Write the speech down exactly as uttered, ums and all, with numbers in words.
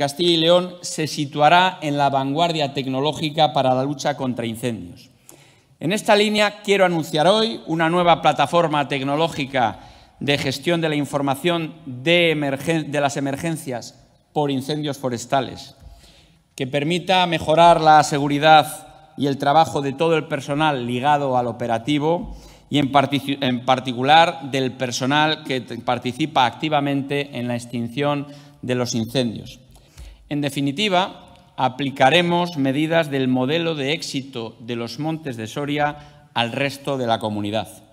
Castilla y León se situará en la vanguardia tecnológica para la lucha contra incendios. En esta línea quiero anunciar hoy una nueva plataforma tecnológica de gestión de la información de, emergen- de las emergencias por incendios forestales, que permita mejorar la seguridad y el trabajo de todo el personal ligado al operativo y en, partic- en particular del personal que participa activamente en la extinción de los incendios. En definitiva, aplicaremos medidas del modelo de éxito de los Montes de Soria al resto de la comunidad.